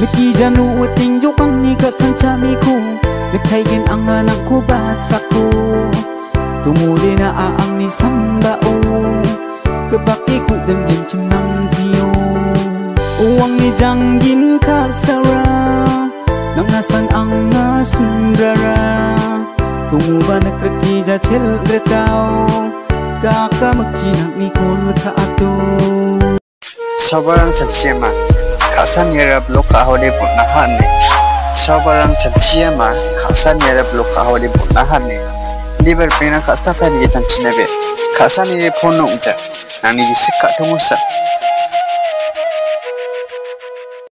Niki janu uting jokan ni kasanchami ko Nagtaygen ang anak ko basa ko Tumuli na aang ni sambao Kabaki ko damdam chimang tiyo Uwang ni janggin kasara Nangasan ang nasundara Tunguba nagrakija chilgrataw Kaka magchinang nikol ka ato Sobrang satsima Kasan yerab luka hodi punahan ni Sobrang tadjiya ma Kasan yerab luka hodi punahan ni Liber pina kasta pen gitan chinabe Kasan yere punung ja Nani gisika tungusan